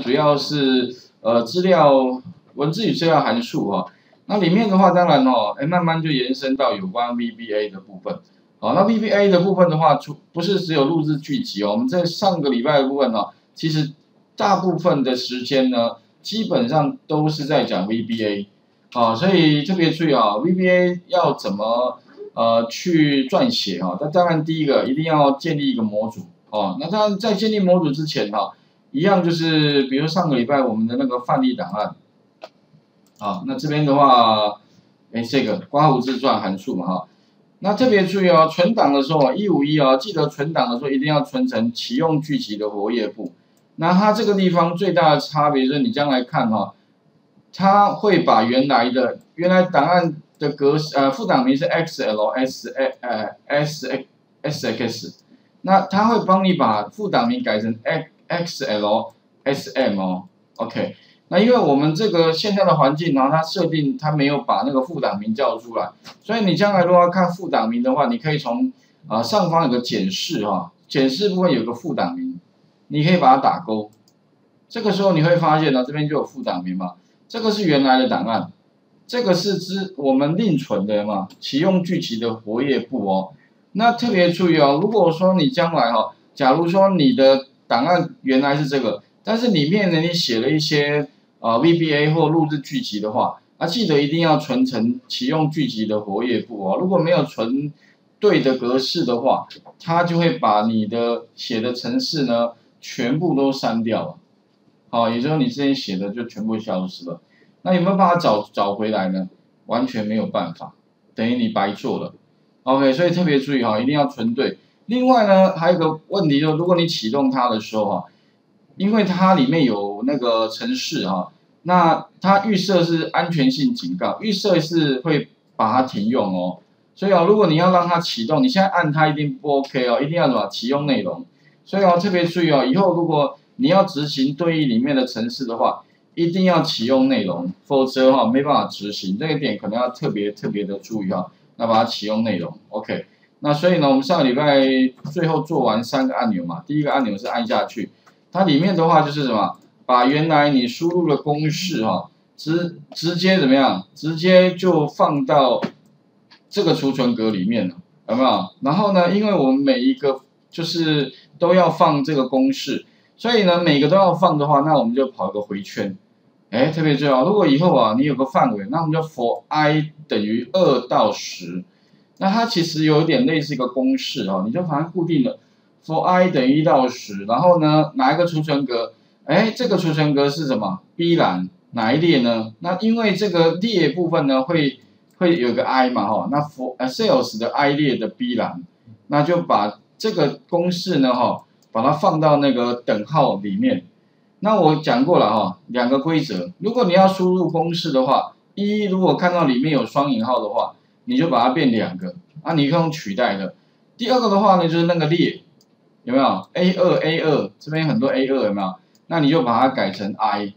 主要是资料文字与资料函数哈、哦。那里面的话，当然哦，慢慢就延伸到有关 VBA 的部分。好、哦，那 VBA 的部分的话，不是只有录制剧集哦。我们在上个礼拜的部分呢、哦，其实大部分的时间呢，基本上都是在讲 VBA。好、哦，所以特别注意啊、哦、，VBA 要怎么？ 去撰写哈，那当然第一个一定要建立一个模组哦。那当然在建立模组之前哈，一样就是比如上个礼拜我们的那个范例档案，啊，那这边的话，这个刮胡自转函数嘛哈，那特别注意哦，存档的时候151哦，记得存档的时候一定要存成启用剧集的活页簿。那它这个地方最大的差别就是你将来看哈，它会把原来档案。 的格式副档名是 xlsx， 那它会帮你把副档名改成 xlsm 哦 ，OK， 那因为我们这个现在的环境，然后它设定它没有把那个副档名叫出来，所以你将来如果要看副档名的话，你可以从上方有个检视哈，检视部分有个副档名，你可以把它打勾，这个时候你会发现呢，这边就有副档名嘛，这个是原来的档案。 这个是我们另存的嘛，启用剧集的活页簿哦。那特别注意哦，如果说你将来哦，假如说你的档案原来是这个，但是里面呢你写了一些VBA 或录制剧集的话，记得一定要存成启用剧集的活页簿哦。如果没有存对的格式的话，它就会把你的写的程式呢全部都删掉了，好、哦，也就是你之前写的就全部消失了。 那有没有办法找回来呢？完全没有办法，等于你白做了。OK， 所以特别注意哈，一定要存对。另外呢，还有一个问题就是，如果你启动它的时候哈，因为它里面有那个程式哈，那它预设是安全性警告，预设是会把它停用哦。所以啊，如果你要让它启动，你现在按它一定不 OK 哦，一定要什么启用内容。所以啊，特别注意哦，以后如果你要执行对应里面的程式的话。 一定要启用内容，否则哈没办法执行，这一点可能要特别的注意哈。那把它启用内容 ，OK。那所以呢，我们上个礼拜最后做完3个按钮嘛，第一个按钮是按下去，它里面的话就是什么，把原来你输入的公式哈，直接怎么样，直接就放到这个储存格里面了，有没有？然后呢，因为我们每一个就是都要放这个公式。 所以呢，每个都要放的话，那我们就跑一个回圈，哎，特别重要。如果以后啊，你有个范围，那我们就 for i 等于2到10，那它其实有点类似一个公式哦，你就反正固定了 for i 等于1到10，然后呢，哪一个储存格？哎，这个储存格是什么？必然哪一列呢？那因为这个列部分呢，会有个 i 嘛哈、哦，那 for sales 的 i 列的必然，那就把这个公式呢哈、哦。 把它放到那个等号里面。那我讲过了哈，2个规则。如果你要输入公式的话，一如果看到里面有双引号的话，你就把它变2个啊，你可以用取代的。第2个的话呢，就是那个列有没有 A2 这边很多 A2 有没有？那你就把它改成 I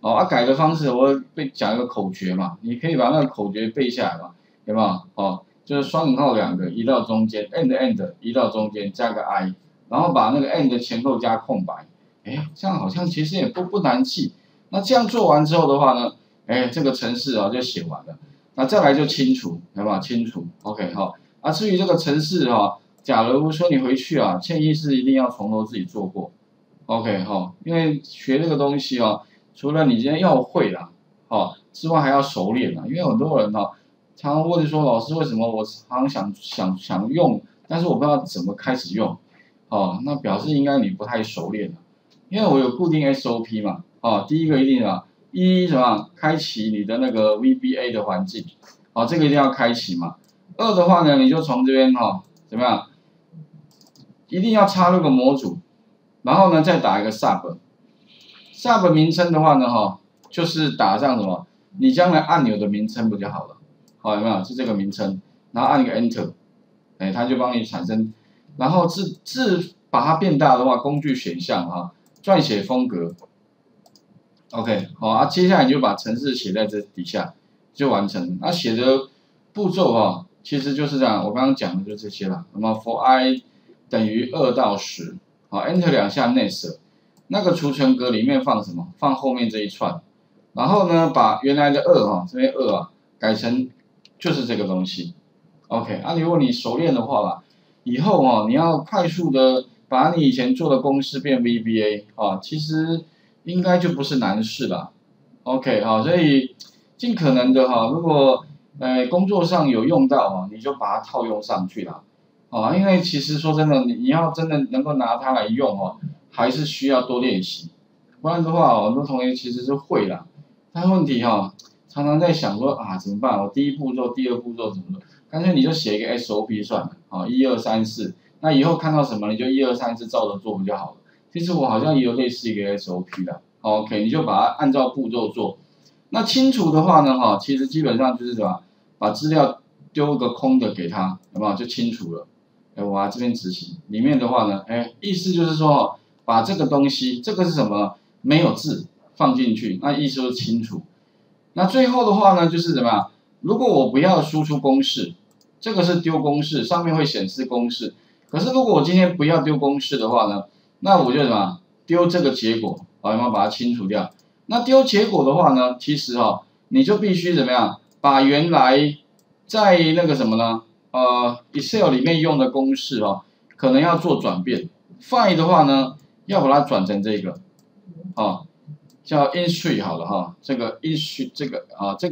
哦。啊，改的方式我会讲一个口诀嘛，你可以把那个口诀背下来嘛，有没有？哦，就是双引号2个移到中间 ，and 移到中间加个 I。 然后把那个 end 的前后加空白，哎，这样好像其实也不难记。那这样做完之后的话呢，哎，这个程式啊就写完了。那再来就清除，好不好？清除 ，OK 哈、哦。啊，至于这个程式哈、啊，假如说你回去啊，建议是一定要从头自己做过 ，OK 哈、哦。因为学这个东西啊，除了你今天要会啦，哦之外还要熟练啦。因为很多人哈、啊，常常问说老师为什么我常想用，但是我不知道怎么开始用。 哦，那表示应该你不太熟练了，因为我有固定 SOP 嘛。哦，第一个一定啊，什么开启你的那个 VBA 的环境，哦，这个一定要开启嘛。2的话呢，你就从这边哦，怎么样，一定要插入个模组，然后呢再打一个 sub 名称的话呢，哈、哦，就是打上什么，你将来按钮的名称不就好了？好、哦，有没有？是这个名称，然后按一个 Enter， 哎，它就帮你产生。 然后字把它变大的话，工具选项啊，撰写风格 ，OK， 好啊，接下来你就把程式写在这底下就完成。那写的步骤啊，其实就是这样，我刚刚讲的就这些了。那么 for i 等于2到10，好 ，Enter 2下 Next，那个储存格里面放什么？放后面这一串。然后呢，把原来的2哈，这边2啊，改成就是这个东西。OK， 啊，如果你熟练的话啦，以后哦，你要快速的把你以前做的公式变 VBA 啊，其实应该就不是难事啦。OK， 好，所以尽可能的哈，如果工作上有用到啊，你就把它套用上去啦。啊，因为其实说真的，你要真的能够拿它来用哦，还是需要多练习。不然的话，很多同学其实是会啦。 但问题哈，常常在想说啊，怎么办？我第一步骤、第二步骤怎么做？干脆你就写一个 SOP 算了，啊，1、2、3、4，那以后看到什么你就1、2、3、4照着做不就好了？其实我好像也有类似一个 SOP 的 ，OK， 你就把它按照步骤做。那清除的话呢，哈，其实基本上就是什么，把资料丢个空的给他，有没有就清除了？哎，我这边执行里面的话呢，哎，意思就是说，把这个东西，这个是什么？没有字。 放进去，那意思就清楚。那最后的话呢，就是什么？如果我不要输出公式，这个是丢公式，上面会显示公式。可是如果我今天不要丢公式的话呢，那我就什么？丢这个结果，好，有没有把它清除掉？那丢结果的话呢，其实哦，你就必须怎么样？把原来在那个什么呢？Excel 里面用的公式哦，可能要做转变。Find 的话呢，要把它转成这个，哦。 叫 instr 好了哈，这个 instr 这个啊，这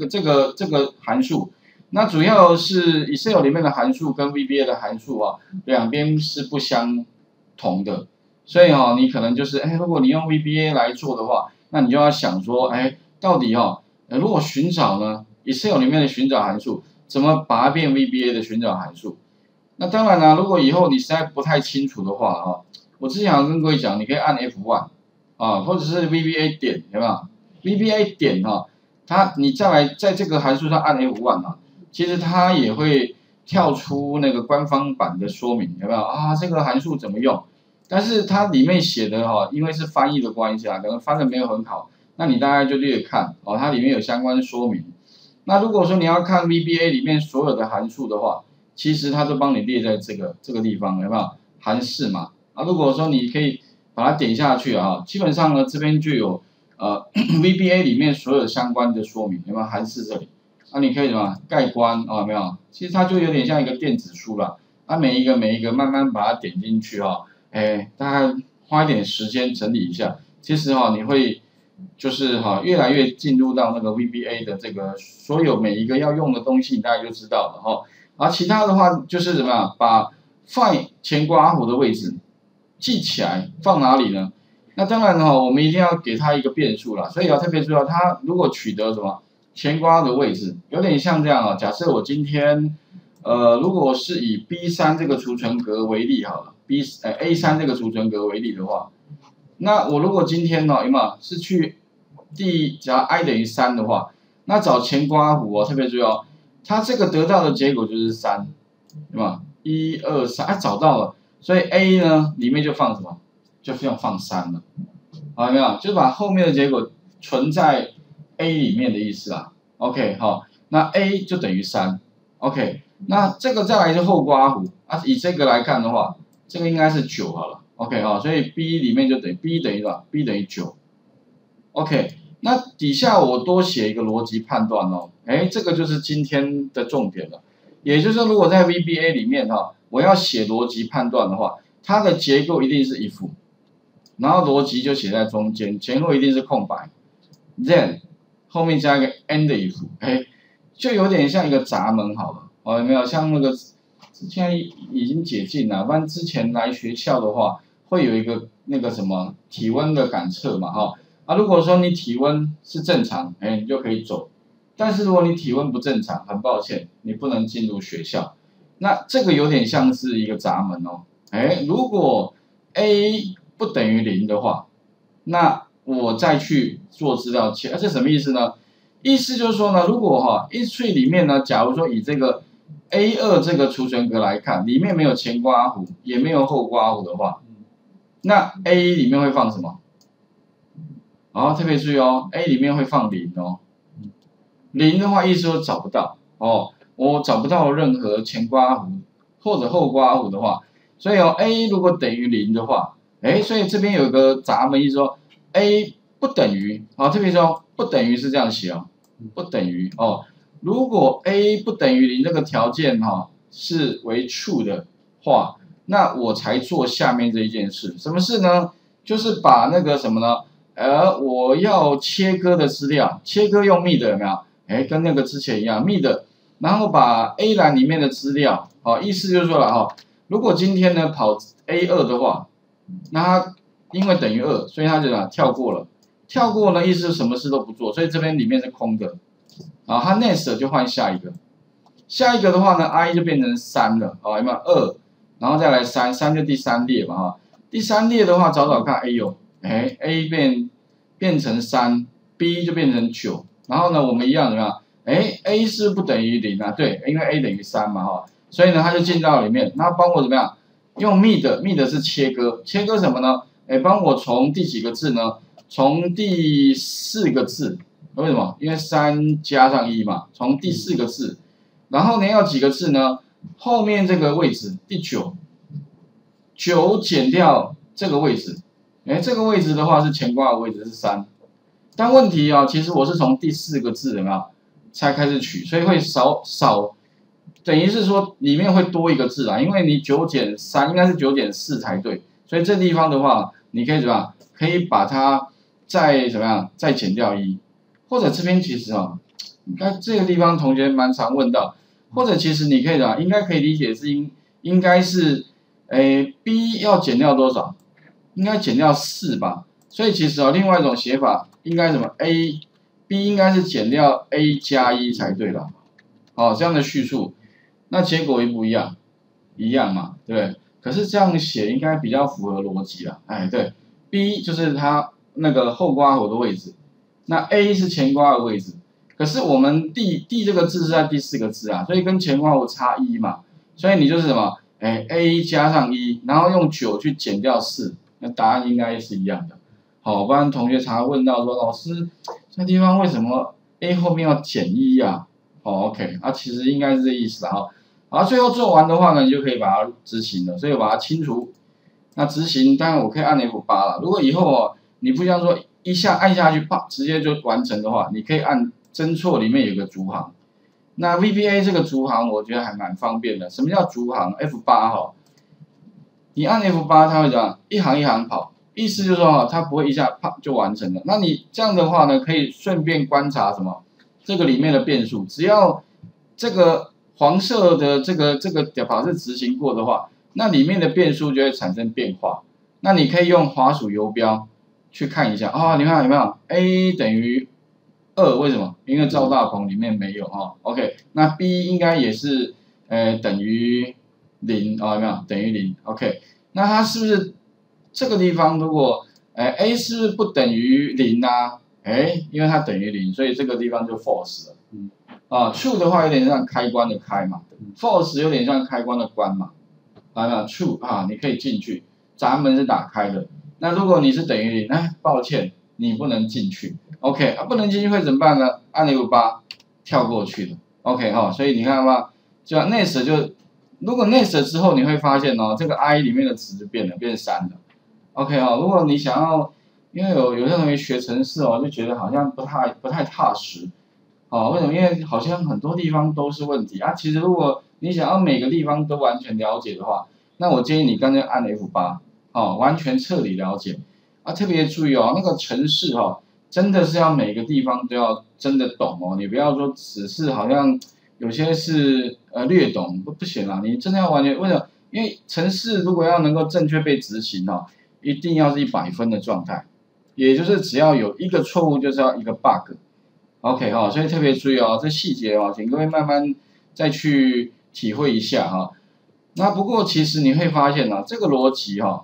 个函数，那主要是 Excel 里面的函数跟 VBA 的函数啊，两边是不相同的，所以哦，你可能就是，如果你用 VBA 来做的话，那你就要想说，到底哦，如果寻找呢 ，Excel 里面的寻找函数怎么把它变 VBA 的寻找函数？那当然啦，如果以后你实在不太清楚的话啊，我之前好像跟各位讲，你可以按 F1。 啊，或者是 VBA 点，有没有 ？VBA 点哈，它你再来在这个函数上按 F1啊，其实它也会跳出那个官方版的说明，有没有啊？这个函数怎么用？但是它里面写的哈，因为是翻译的关系啊，可能翻的没有很好，那你大概就略看哦，它里面有相关说明。那如果说你要看 VBA 里面所有的函数的话，其实它都帮你列在这个地方，有没有？函式嘛，啊，如果说你可以。 把它点下去啊，基本上呢，这边就有VBA 里面所有相关的说明，有没有函式这里？啊，你可以什么盖棺啊、有没有？其实它就有点像一个电子书啦，啊，每一个慢慢把它点进去啊，大概花一点时间整理一下，其实哈、你会就是哈、越来越进入到那个 VBA 的这个所有每一个要用的东西，你大概就知道了哈。而、其他的话就是什么，把find前刮弧的位置。 记起来放哪里呢？那当然哈、我们一定要给它一个变数啦。所以要特别注意，它如果取得什么前刮的位置，有点像这样啊。假设我今天，如果是以 B3 这个储存格为例好了 ，A3 这个储存格为例的话，那我如果今天呢，有没有是去只要 i 等于3的话，那找前刮弧哦，特别注意哦，它这个得到的结果就是3，对吧？1、2、3，找到了。 所以 A 呢里面就放什么？就是要放3了，好，有没有？就是把后面的结果存在 A 里面的意思啊。OK， 好，那 A 就等于3。OK， 那这个再来就后刮弧啊，以这个来看的话，这个应该是9好了。OK， 好，所以 B 里面就等于 B 等于多少 ？B 等于9。OK， 那底下我多写一个逻辑判断哦。这个就是今天的重点了。也就是说，如果在 VBA 里面哈。 我要写逻辑判断的话，它的结构一定是if，然后逻辑就写在中间，前后一定是空白 ，then 后面加一个 and if， 就有点像一个闸门好了，有没有？像那个现在已经解禁了，不然之前来学校的话，会有一个那个什么体温的感测嘛，哈，啊，如果说你体温是正常，你就可以走，但是如果你体温不正常，很抱歉，你不能进入学校。 那这个有点像是一个闸门哦，如果 A 不等于0的话，那我再去做资料切，这什么意思呢？意思就是说呢，如果哈 history 里面呢，假如说以这个 A2 这个储存格来看，里面没有前刮弧，也没有后刮弧的话，那 A 里面会放什么？特别注意哦 ，A 里面会放0哦，0的话意思就找不到哦。 我找不到任何前刮弧或者后刮弧的话，所以A 如果等于0的话，哎，所以这边有个杂文意思说 A 不等于，好，这边说不等于是这样写哦，不等于哦。如果 A 不等于零这个条件哈、是为 true 的话，那我才做下面这一件事，什么事呢？就是把那个什么呢？我要切割的资料，切割用密的有没有？哎，跟那个之前一样密的，然后把 A 栏里面的资料，好、意思就是说了哈、如果今天呢跑 A2 的话，那它因为等于2，所以它就跳过了，跳过呢意思什么事都不做，所以这边里面是空的。 啊，它 next 就换下一个，下一个的话呢 ，i 就变成3了，啊，有没有2，然后再来3就第3列嘛，啊，第3列的话找找看 ，哎呦，哎 ，a 变成3，b 就变成9，然后呢，我们一样怎么样？哎 ，a 是不等于0啊，对，因为 a 等于3嘛，哈、所以呢，它就进到里面，那帮我怎么样？用 mid 是切割，切割什么呢？哎，帮我从第几个字呢？从第4个字。 为什么？因为3加上1嘛，从第4个字，然后呢要几个字呢？后面这个位置第9减掉这个位置，哎，这个位置的话是乾卦的位置是3，但问题啊，其实我是从第4个字有没有才开始取，所以会少，等于是说里面会多一个字啊，因为你9减3应该是9减4才对，所以这地方的话，你可以怎么样？可以把它再怎么样再减掉1。 或者这边其实啊，你看这个地方同学蛮常问到，或者其实你可以的，应该可以理解是应该是，诶 b 要减掉多少？应该减掉4吧。所以其实啊，另外一种写法应该什么 a b 应该是减掉 a 加1才对啦。好，这样的叙述，那结果一不一样？一样嘛，对不对？可是这样写应该比较符合逻辑啦。哎，对 ，b 就是它那个后括弧的位置。 那 a 是乾卦的位置，可是我们地这个字是在第4个字啊，所以跟乾卦我差1嘛，所以你就是什么，哎 a 加上1，然后用9去减掉4，那答案应该是一样的。好，不然同学常问到说，老师这地方为什么 a 后面要减1啊？哦 ，OK， 啊其实应该是这意思啦哈。好，最后做完的话呢，你就可以把它执行了，所以我把它清除。那执行当然我可以按 F8 啦，如果以后哦你不想说。 一下按下去，啪，直接就完成的话，你可以按侦错里面有个逐行。那 VBA 这个逐行，我觉得还蛮方便的。什么叫逐行 ？F8 哈，你按 F8， 它会怎样？一行一行跑，意思就是说哈，它不会一下啪就完成了。那你这样的话呢，可以顺便观察什么？这个里面的变数，只要这个黄色的这个表示执行过的话，那里面的变数就会产生变化。那你可以用滑鼠游标。 去看一下啊、你看有没有 a 等于2？为什么？因为赵大鹏里面没有啊、OK， 那 b 应该也是等于0啊、有没有？等于0。OK， 那它是不是这个地方如果a 是不是不等于0啊？因为它等于0，所以这个地方就 false 了。啊 ，true 的话有点像开关的开嘛 ，false 有点像开关的关嘛。啊 ，true 啊，你可以进去，闸门是打开的。 那如果你是等于0，那抱歉，你不能进去。OK， 啊，不能进去会怎么办呢？按F8跳过去了。OK 哈、所以你看吧，就 next 就，如果 next 之后，你会发现哦，这个 i 里面的值就变了，变3了。OK 哈、如果你想要，因为有些同学学程式哦，就觉得好像不太踏实。哦，为什么？因为好像很多地方都是问题啊。其实如果你想要每个地方都完全了解的话，那我建议你干脆按F8。 哦，完全彻底了解啊！特别注意哦，那个程式哦，真的是要每个地方都要真的懂哦，你不要说只是好像有些是略懂不行啦，你真的要完全为了，因为程式如果要能够正确被执行哦，一定要是100分的状态，也就是只要有一个错误就是要一个 bug。OK 哈、所以特别注意哦，这细节哦，请各位慢慢再去体会一下哈、那不过其实你会发现呢、这个逻辑哈、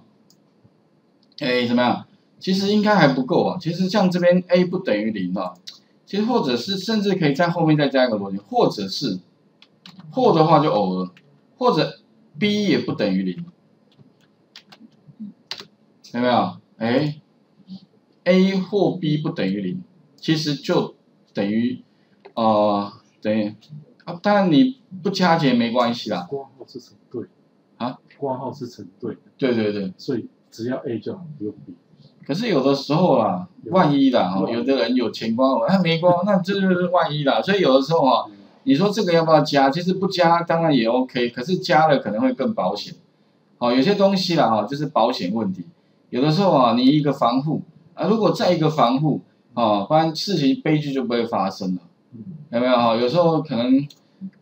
哎，怎么样？其实应该还不够啊。其实像这边 a 不等于0啊，其实或者是甚至可以在后面再加一个逻辑，或者是或的话就偶尔，或者 b 也不等于0，有没有？哎 ，a 或 b 不等于0，其实就等于等于啊，当然你不加减没关系啦。括号是成对啊，括号是成对的。对对对，所以。只要 A 就好，不用 B。可是有的时候啊，万一啦，有的人有前光，那没光，那这就是万一啦。所以有的时候啊，你说这个要不要加？其实不加当然也 OK， 可是加了可能会更保险。好，有些东西啦，哈，就是保险问题。有的时候啊，你一个防护啊，如果再一个防护，啊，不然事情悲剧就不会发生了。有没有哈？有时候可能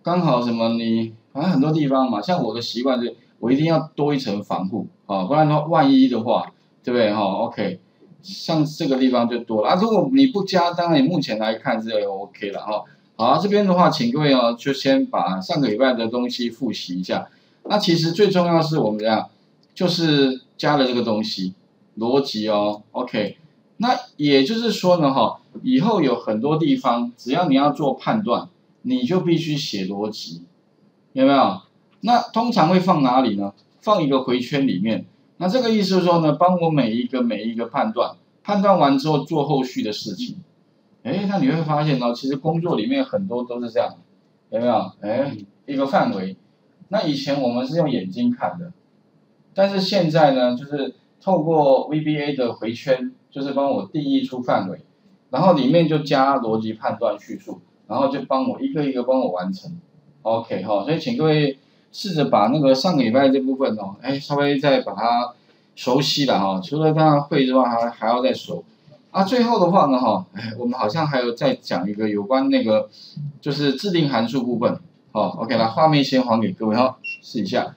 刚好什么你，反正很多地方嘛，像我的习惯是，我一定要多一层防护啊，不然的话，万一的话。 对不对哈、哦、？OK， 像这个地方就多了啊。如果你不加，当然你目前来看是 OK 了哈、哦。好、啊，这边的话，请各位哦，就先把上个礼拜的东西复习一下。那其实最重要是我们这样，就是加了这个东西，逻辑哦。OK， 那也就是说呢哈、哦，以后有很多地方，只要你要做判断，你就必须写逻辑，有没有？那通常会放哪里呢？放一个回圈里面。 那这个意思是说呢，帮我每一个判断，判断完之后做后续的事情，哎，那你会发现呢，其实工作里面很多都是这样，有没有？哎，一个范围。那以前我们是用眼睛看的，但是现在呢，就是透过 VBA 的回圈，就是帮我定义出范围，然后里面就加逻辑判断叙述，然后就帮我一个一个帮我完成。OK 哈，所以请各位。 试着把那个上个礼拜这部分哦，哎，稍微再把它熟悉了哈、哦。除了当然会之外，还要再熟。啊，最后的话呢哈，哎，我们好像还有再讲一个有关那个就是制定函数部分。好、哦、，OK， 那画面先还给各位哈、哦，试一下。